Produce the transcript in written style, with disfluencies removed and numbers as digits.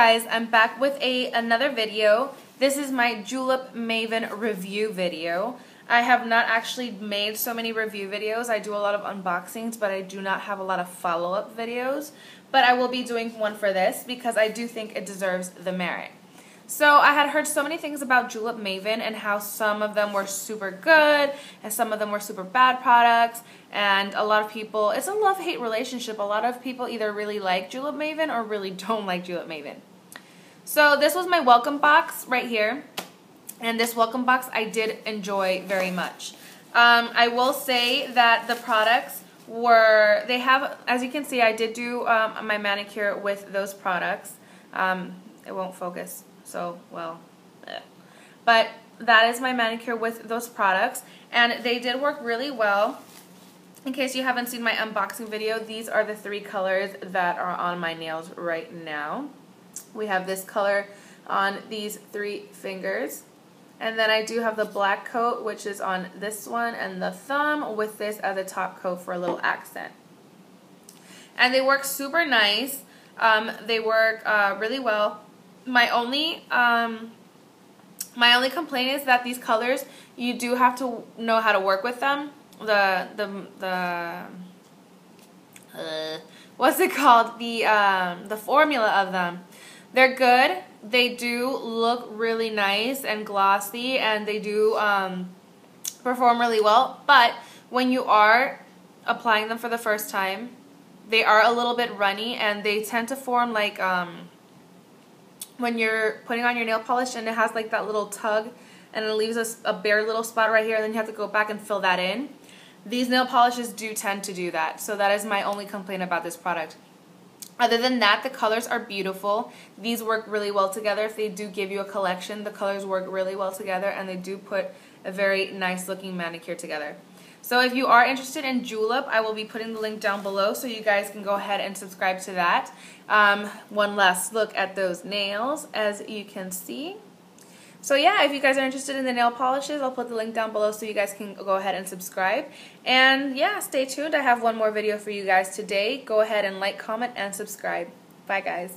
Guys, I'm back with another video. This is my Julep Maven review video. I have not actually made so many review videos. I do a lot of unboxings, but I do not have a lot of follow-up videos. But I will be doing one for this because I do think it deserves the merit. So I had heard so many things about Julep Maven and how some of them were super good and some of them were super bad products, and a lot of people, it's a love-hate relationship. A lot of people either really like Julep Maven or really don't like Julep Maven. So this was my welcome box right here, and this welcome box I did enjoy very much. I will say that the products were, they have, as you can see, I did do my manicure with those products. It won't focus. So, well, bleh. But that is my manicure with those products, and they did work really well. In case you haven't seen my unboxing video, these are the three colors that are on my nails right now. We have this color on these three fingers, and then I do have the black coat, which is on this one, and the thumb with this as a top coat for a little accent. And they work super nice. They work really well. My only complaint is that these colors, you do have to know how to work with them. The formula of them. They're good. They do look really nice and glossy, and they do perform really well. But when you are applying them for the first time, they are a little bit runny, and they tend to form like when you're putting on your nail polish and it has like that little tug and it leaves us a bare little spot right here, and then you have to go back and fill that in. These nail polishes do tend to do that. So that is my only complaint about this product. Other than that, the colors are beautiful. These work really well together. If they do give you a collection, the colors work really well together, and they do put a very nice looking manicure together. So if you are interested in Julep, I will be putting the link down below so you guys can go ahead and subscribe to that. One last look at those nails, as you can see. So yeah, if you guys are interested in the nail polishes, I'll put the link down below so you guys can go ahead and subscribe. And yeah, stay tuned. I have one more video for you guys today. Go ahead and like, comment, and subscribe. Bye, guys.